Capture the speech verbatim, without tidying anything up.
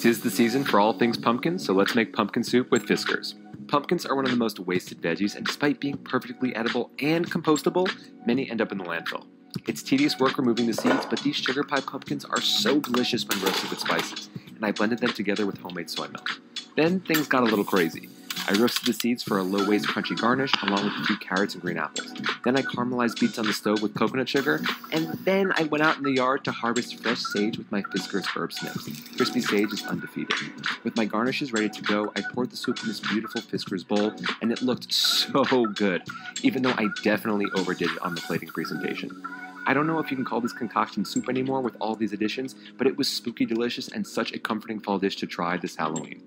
'Tis the season for all things pumpkin, so let's make pumpkin soup with Fiskars. Pumpkins are one of the most wasted veggies, and despite being perfectly edible and compostable, many end up in the landfill. It's tedious work removing the seeds, but these sugar pie pumpkins are so delicious when roasted with spices, and I blended them together with homemade soy milk. Then things got a little crazy. I roasted the seeds for a low-waste crunchy garnish along with a few carrots and green apples. Then I caramelized beets on the stove with coconut sugar, and then I went out in the yard to harvest fresh sage with my Fiskars herb snips. Crispy sage is undefeated. With my garnishes ready to go, I poured the soup in this beautiful Fiskars bowl, and it looked so good, even though I definitely overdid it on the plating presentation. I don't know if you can call this concoction soup anymore with all these additions, but it was spooky delicious and such a comforting fall dish to try this Halloween.